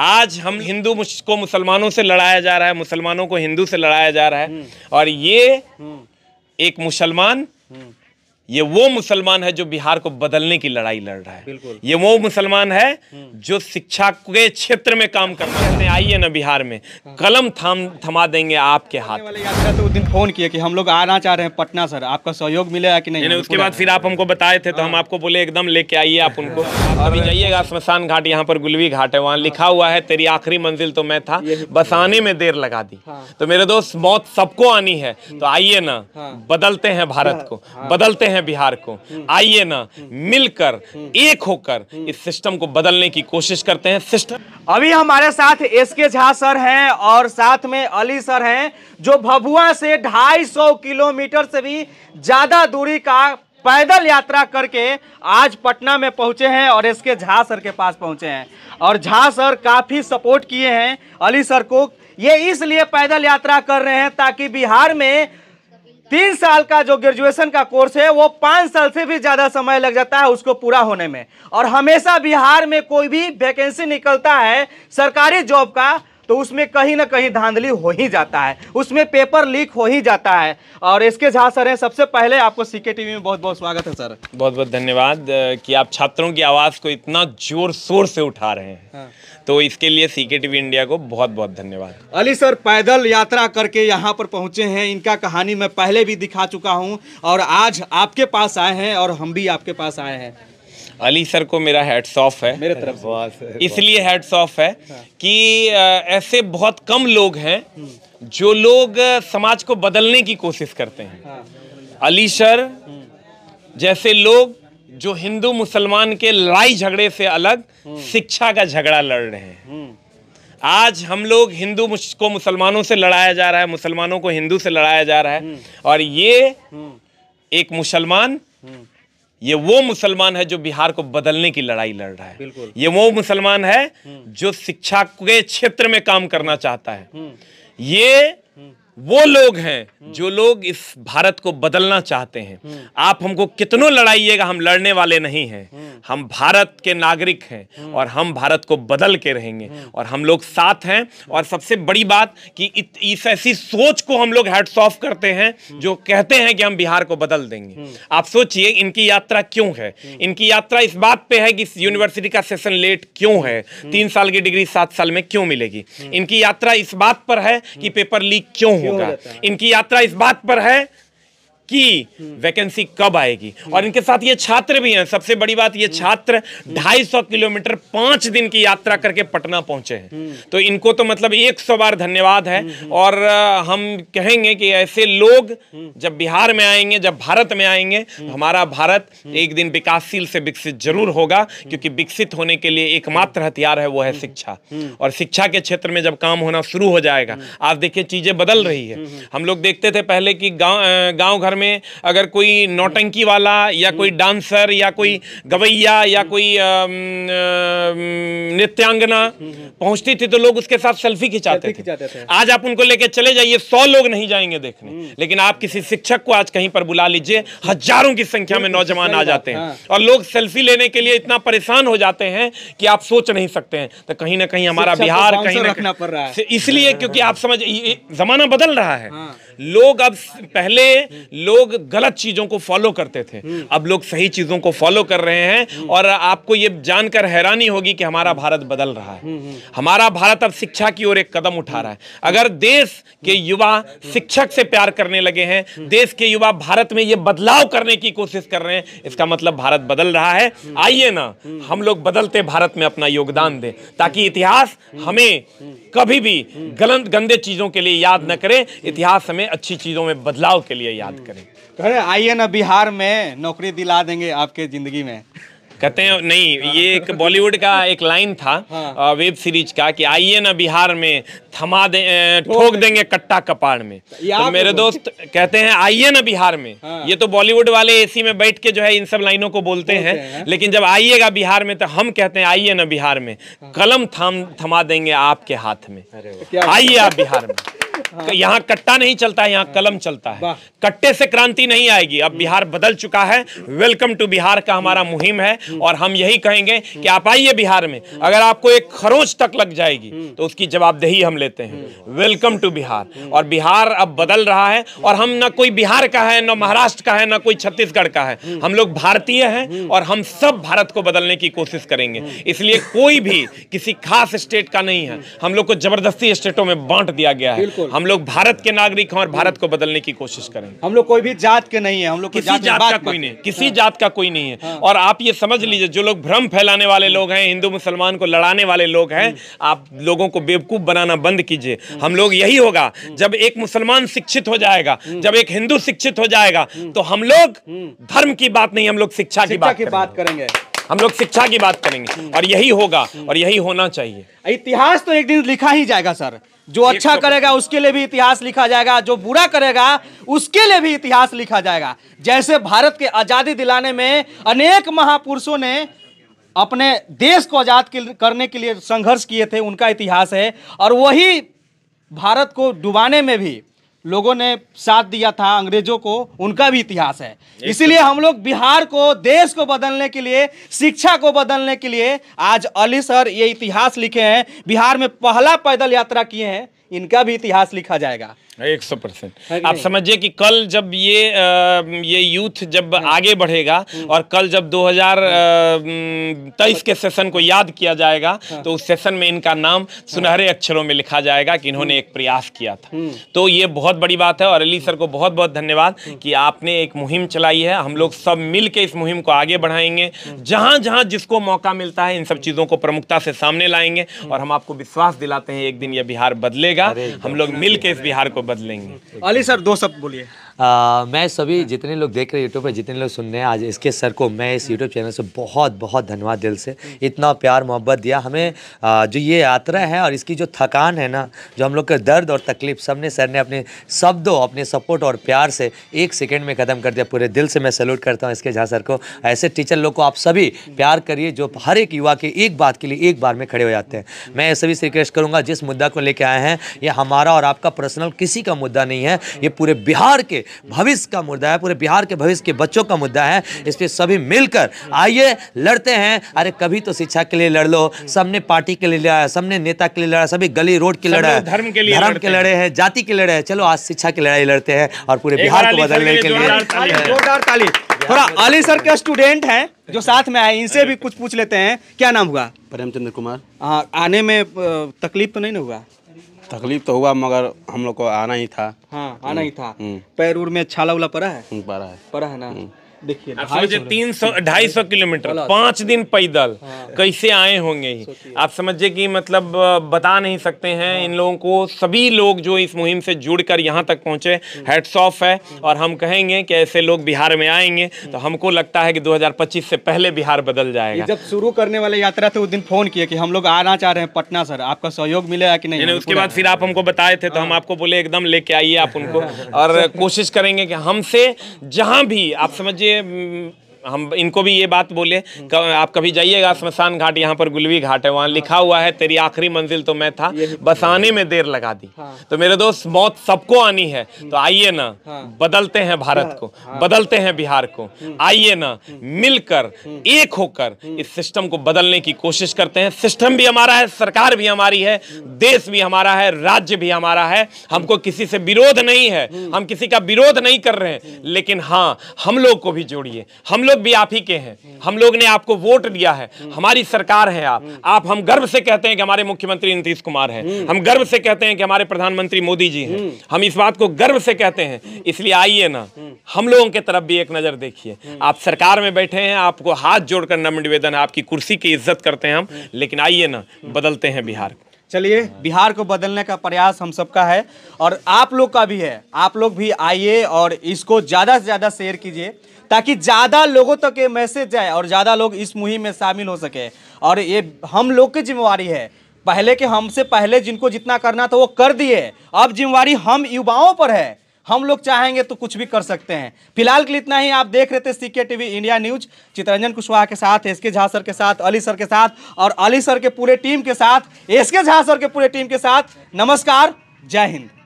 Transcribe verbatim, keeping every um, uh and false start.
आज हम हिंदू को मुसलमानों से लड़ाया जा रहा है, मुसलमानों को हिंदू से लड़ाया जा रहा है, और ये एक मुसलमान, ये वो मुसलमान है जो बिहार को बदलने की लड़ाई लड़ रहा है, ये वो मुसलमान है जो शिक्षा के क्षेत्र में काम करना चाहते हैं। आइए ना बिहार में, कलम थाम थमा देंगे आपके हाथ। यात्रा तो उस दिन फोन किया कि हम लोग आना चाह रहे हैं पटना सर, आपका सहयोग मिलेगा कि नहीं? उसके बाद फिर आप हमको बताए थे तो हम आपको बोले एकदम लेके आइए आप उनको। अभी जाइएगा श्मशान घाट, यहाँ पर गुलवी घाट है, वहाँ लिखा हुआ है तेरी आखिरी मंजिल तो मैं था, बस आने में देर लगा दी। तो मेरे दोस्त, मौत सबको आनी है, तो आइए ना बदलते हैं भारत को, बदलते हैं बिहार को। आइए ना मिलकर एक होकर इस सिस्टम को बदलने की कोशिश करते हैं। सिस्टम अभी हमारे साथ एसके झा सर हैं और साथ में अली सर हैं, जो भभुआ से दो सौ पचास किलोमीटर से भी ज्यादा दूरी का पैदल यात्रा करके आज पटना में पहुंचे हैं और एसके झा सर के पास पहुंचे हैं। और झा सर काफी सपोर्ट किए हैं अली सर को, ये इसलिए पैदल यात्रा कर रहे हैं ताकि बिहार में तीन साल का जो ग्रेजुएशन का कोर्स है वो पाँच साल से भी ज़्यादा समय लग जाता है उसको पूरा होने में। और हमेशा बिहार में कोई भी वैकेंसी निकलता है सरकारी जॉब का तो उसमें कहीं ना कहीं धांधली हो ही जाता है, उसमें पेपर लीक हो ही जाता है। और एसके झा सर हैं, सबसे पहले आपको सीके टीवी में बहुत बहुत स्वागत है सर। बहुत बहुत धन्यवाद कि आप छात्रों की आवाज़ को इतना जोर शोर से उठा रहे हैं। हाँ। तो इसके लिए सीके टीवी इंडिया को बहुत बहुत धन्यवाद। अली सर पैदल यात्रा करके यहाँ पर पहुँचे हैं, इनका कहानी मैं पहले भी दिखा चुका हूँ और आज आपके पास आए हैं और हम भी आपके पास आए हैं। अली सर को मेरा हैट्स ऑफ है, मेरे तरफ से इसलिए हैट्स ऑफ है कि ऐसे बहुत कम लोग हैं जो लोग समाज को बदलने की कोशिश करते हैं। अली सर जैसे लोग जो हिंदू मुसलमान के लड़ाई झगड़े से अलग शिक्षा का झगड़ा लड़ रहे हैं। आज हम लोग हिंदू को मुसलमानों से लड़ाया जा रहा है, मुसलमानों को हिंदू से लड़ाया जा रहा है, और ये एक मुसलमान, ये वो मुसलमान है जो बिहार को बदलने की लड़ाई लड़ रहा है, ये वो मुसलमान है जो शिक्षा के क्षेत्र में काम करना चाहता है, ये वो लोग हैं जो लोग इस भारत को बदलना चाहते हैं। आप हमको कितनों लड़ाइएगा, हम लड़ने वाले नहीं हैं, हम भारत के नागरिक हैं और हम भारत को बदल के रहेंगे और हम लोग साथ हैं। और सबसे बड़ी बात कि इस ऐसी सोच को हम लोग हैट्स ऑफ करते हैं जो कहते हैं कि हम बिहार को बदल देंगे। आप सोचिए इनकी यात्रा क्यों है, इनकी यात्रा इस बात पर है कि यूनिवर्सिटी का सेशन लेट क्यों है, तीन साल की डिग्री सात साल में क्यों मिलेगी। इनकी यात्रा इस बात पर है कि पेपर लीक क्यों होगा। इनकी यात्रा इस बात पर है कि वैकेंसी कब आएगी। और इनके साथ ये छात्र भी हैं, सबसे बड़ी बात ये छात्र ढाई सौ किलोमीटर पाँच दिन की यात्रा करके पटना पहुंचे हैं, तो इनको तो मतलब एक सौ बार धन्यवाद है। और हम कहेंगे कि ऐसे लोग जब बिहार में आएंगे, जब भारत में आएंगे, हमारा भारत एक दिन विकासशील से विकसित जरूर होगा, क्योंकि विकसित होने के लिए एकमात्र हथियार है वो है शिक्षा। और शिक्षा के क्षेत्र में जब काम होना शुरू हो जाएगा, आप देखिए चीज़ें बदल रही है। हम लोग देखते थे पहले कि गाँव गाँव घर में अगर कोई नौटंकी वाला या कोई डांसर या कोई गवैया या कोई नृत्यांगना पहुंचती थी तो लोग उसके साथ सेल्फी खिंचाते थे। आज आप उनको लेके चले जाइए, सौ लोग नहीं जाएंगे देखने, लेकिन आप किसी शिक्षक को आज कहीं पर बुला लीजिए, हजारों की संख्या में नौजवान आ जाते हैं और लोग सेल्फी लेने के लिए इतना परेशान हो जाते हैं कि आप सोच नहीं सकते हैं। तो कहीं ना कहीं हमारा बिहार कहीं ना कहीं, इसलिए क्योंकि आप समझ, जमाना बदल रहा है। लोग अब, पहले लोग गलत चीज़ों को फॉलो करते थे, अब लोग सही चीज़ों को फॉलो कर रहे हैं। और आपको ये जानकर हैरानी होगी कि हमारा भारत बदल रहा है, हमारा भारत अब शिक्षा की ओर एक कदम उठा रहा है। अगर देश के युवा शिक्षक से प्यार करने लगे हैं, देश के युवा भारत में ये बदलाव करने की कोशिश कर रहे हैं, इसका मतलब भारत बदल रहा है। आइए ना हम लोग बदलते भारत में अपना योगदान दें, ताकि इतिहास हमें कभी भी गलत गंदे चीज़ों के लिए याद न करें, इतिहास हमें अच्छी चीज़ों में बदलाव के लिए याद करें। अरे आइए ना बिहार में नौकरी दिला देंगे आपके जिंदगी में, कहते हैं नहीं। हाँ। ये एक बॉलीवुड का एक लाइन था। हाँ। वेब सीरीज का कि आइए ना बिहार में थमा दे, ठोक देंगे कट्टा कपाड़ में। तो मेरे दोस्त कहते हैं आइए ना बिहार में। हाँ। ये तो बॉलीवुड वाले एसी में बैठ के जो है इन सब लाइनों को बोलते हैं, है। लेकिन जब आइएगा बिहार में तो हम कहते हैं आइए ना बिहार में, कलम थाम थमा देंगे आपके हाथ में। आइए आप बिहार में। यहाँ कट्टा नहीं चलता है, यहाँ कलम चलता है। कट्टे से क्रांति नहीं आएगी। अब बिहार बदल चुका है, वेलकम टू बिहार का हमारा मुहिम है और हम यही कहेंगे कि आप आइए बिहार में, अगर आपको एक खरोंच तक लग जाएगी तो उसकी जवाबदेही हम लेते हैं। Welcome to Bihar. और बिहार अब बदल रहा है और हम ना कोई बिहार का है, ना महाराष्ट्र का है, ना कोई छत्तीसगढ़ का है, हम लोग भारतीय हैं और हम सब भारत को बदलने की कोशिश करेंगे। इसलिए कोई भी किसी खास स्टेट का नहीं है, हम लोग को जबरदस्ती स्टेटों में बांट दिया गया है। हम लोग भारत के नागरिक हैं और भारत को बदलने की कोशिश करेंगे। हम लोग कोई भी जात के नहीं है, हम लोग किसी जात का कोई नहीं, किसी जात का कोई नहीं है। और आप ये समझ लीजिए, जो लोग भ्रम फैलाने वाले लोग हैं, हिंदू मुसलमान को लड़ाने वाले लोग हैं, आप लोगों को बेवकूफ बनाना बंद कीजिए। हम लोग यही होगा, जब एक मुसलमान शिक्षित हो जाएगा, जब एक हिंदू शिक्षित हो जाएगा, तो हम लोग धर्म की बात नहीं, हम लोग शिक्षा की बात करेंगे। हम लोग शिक्षा की बात करेंगे और यही होगा और यही होना चाहिए। इतिहास तो एक दिन लिखा ही जाएगा सर। जो अच्छा करेगा उसके लिए भी इतिहास लिखा जाएगा, जो बुरा करेगा उसके लिए भी इतिहास लिखा जाएगा। जैसे भारत के आजादी दिलाने में अनेक महापुरुषों ने अपने देश को आजाद करने के लिए संघर्ष किए थे, उनका इतिहास है। और वही भारत को डुबाने में भी लोगों ने साथ दिया था अंग्रेजों को, उनका भी इतिहास है। इसीलिए हम लोग बिहार को, देश को बदलने के लिए, शिक्षा को बदलने के लिए आज अली सर ये इतिहास लिखे हैं। बिहार में पहला पैदल यात्रा किए हैं, इनका भी इतिहास लिखा जाएगा एक सौ परसेंट। आप समझिए कि कल जब ये आ, ये यूथ जब आगे बढ़ेगा और कल जब दो हज़ार तेईस के सेशन को याद किया जाएगा तो उस सेशन में इनका नाम सुनहरे अक्षरों में लिखा जाएगा कि इन्होंने एक प्रयास किया था। तो ये बहुत बड़ी बात है और अली सर को बहुत बहुत धन्यवाद कि आपने एक मुहिम चलाई है। हम लोग सब मिल के इस मुहिम को आगे बढ़ाएंगे, जहाँ जहाँ जिसको मौका मिलता है इन सब चीज़ों को प्रमुखता से सामने लाएंगे और हम आपको विश्वास दिलाते हैं एक दिन यह बिहार बदलेगा। हम लोग मिल के इस बिहार को बदलेंगे। अली सर दो शब्द बोलिए। मैं सभी जितने लोग देख रहे हैं यूट्यूब पर, जितने लोग सुन रहे हैं, आज इसके सर को मैं इस यूट्यूब चैनल से बहुत बहुत धन्यवाद, दिल से इतना प्यार मोहब्बत दिया हमें। आ, जो ये यात्रा है और इसकी जो थकान है ना, जो हम लोग का दर्द और तकलीफ, सबने सर ने अपने शब्दों, अपने सपोर्ट और प्यार से एक सेकेंड में ख़त्म कर दिया। पूरे दिल से मैं सैल्यूट करता हूँ एस के झा सर को। ऐसे टीचर लोग को आप सभी प्यार करिए जो हर एक युवा के एक बात के लिए एक बार में खड़े हो जाते हैं। मैं सभी से रिक्वेस्ट करूँगा, जिस मुद्दा को लेकर आए हैं ये हमारा और आपका पर्सनल किसी का मुद्दा नहीं है, ये पूरे बिहार के भविष्य का मुद्दा है, पूरे बिहार के भविष्य के बच्चों का मुद्दा है। इस पे सभी मिलकर आइए लड़ते हैं। अरे कभी तो शिक्षा के लिए लड़ लो, सबने पार्टी के लिए लड़ा, सबने नेता के लिए लड़ा, सभी गली रोड के लड़ा, धर्म के लिए धर्म के लड़े हैं, जाति के लड़े हैं। चलो आज शिक्षा की लड़ाई लड़ते हैं और पूरे बिहार को बदलने के लिए। थोड़ा अली सर के स्टूडेंट हैं जो साथ में आए, इनसे भी कुछ पूछ लेते हैं। क्या नाम हुआ? प्रेमचंद कुमार। आने में तकलीफ तो नहीं हुआ? तकलीफ तो हुआ मगर हम लोग को आना ही था। हाँ, आना ही था। पैर उर में छाला उला पड़ा है? पड़ा है, पड़ा है ना। देखिए समझिए, तीन सौ ढाई सौ किलोमीटर पाँच दिन पैदल कैसे आए होंगे ही। आप समझिए कि मतलब बता नहीं सकते हैं इन लोगों को। सभी लोग जो इस मुहिम से जुड़कर यहाँ तक पहुँचे, हैट्स ऑफ है। और हम कहेंगे कि ऐसे लोग बिहार में आएंगे तो हमको लगता है कि दो हज़ार पच्चीस से पहले बिहार बदल जाएगा। जब शुरू करने वाले यात्रा थे उस दिन फ़ोन किया कि हम लोग आना चाह रहे हैं पटना, सर आपका सहयोग मिलेगा कि नहीं? उसके बाद फिर आप हमको बताए थे तो हम आपको बोले एकदम लेके आइए आप उनको, और कोशिश करेंगे कि हमसे जहाँ भी, आप समझिए, हम इनको भी ये बात बोले, आप कभी जाइएगा शमशान घाट, यहाँ पर गुलवी घाट है, वहाँ लिखा हुआ है तेरी आखिरी मंजिल तो मैं था, बस आने में देर लगा दी। हाँ। तो मेरे दोस्त, मौत सबको आनी है तो आइए ना। हाँ। बदलते हैं भारत को। हाँ। बदलते हैं बिहार को। आइए ना, मिलकर एक होकर इस सिस्टम को बदलने की कोशिश करते हैं। सिस्टम भी हमारा है, सरकार भी हमारी है, देश भी हमारा है, राज्य भी हमारा है। हमको किसी से विरोध नहीं है, हम किसी का विरोध नहीं कर रहे हैं, लेकिन हाँ हम लोग को भी जोड़िए। हम लोग भी आप ही के हैं, हम लोग ने आपको वोट दिया है, हमारी सरकार है आप आप हम गर्व से कहते हैं कि हमारे मुख्यमंत्री नीतीश कुमार हैं, हम गर्व से कहते हैं कि हमारे प्रधानमंत्री मोदी जी हैं, हम इस बात को गर्व से कहते हैं। इसलिए आइए ना, हम लोगों के तरफ भी एक नज़र देखिए। आप सरकार में बैठे हैं, आपको हाथ जोड़कर नम्र निवेदन है, आपकी कुर्सी की इज्जत करते हैं हम, लेकिन आइए ना बदलते हैं बिहार को। चलिए, बिहार को बदलने का प्रयास हम सबका है और आप लोग का भी है। आप लोग भी आइए और इसको ज़्यादा से ज़्यादा शेयर कीजिए ताकि ज़्यादा लोगों तक ये मैसेज जाए और ज़्यादा लोग इस मुहिम में शामिल हो सके। और ये हम लोग की जिम्मेवारी है, पहले के हमसे पहले जिनको जितना करना था वो कर दिए, अब जिम्मेवारी हम युवाओं पर है। हम लोग चाहेंगे तो कुछ भी कर सकते हैं। फिलहाल के लिए इतना ही। आप देख रहे थे CK TV India news, Chitranjan Kushwaha के साथ, एस के झा सर के साथ, अली सर के साथ और अली सर के पूरे टीम के साथ, एस के झा सर के पूरे टीम के साथ। नमस्कार, जय हिंद।